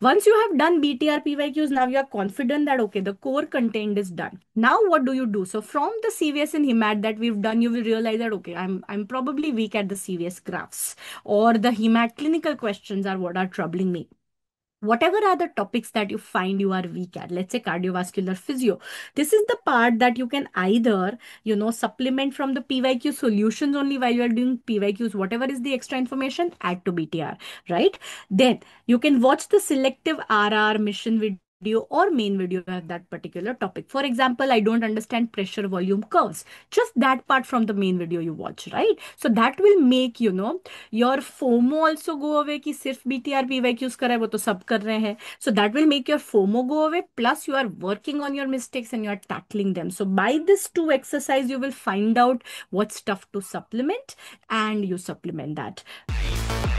Once you have done BTR, PYQs, now you are confident that, okay, the core content is done. Now what do you do? So from the CVS and HEMAT that we've done, you will realize that, okay, I'm probably weak at the CVS graphs, or the HEMAT clinical questions are what are troubling me. Whatever are the topics that you find you are weak at, let's say cardiovascular physio, this is the part that you can either, you know, supplement from the PYQ solutions only while you are doing PYQs, whatever is the extra information, add to BTR, right? Then you can watch the selective RR mission video or main video of that particular topic. For example, I don't understand pressure volume curves. Just that part from the main video you watch, right? So that will make, you know, your FOMO also go away ki sirf BTR, PYQs kar hai, wo to sab kar rahe hai. So that will make your FOMO go away. Plus you are working on your mistakes and you are tackling them. So by this two exercise, you will find out what stuff to supplement and you supplement that.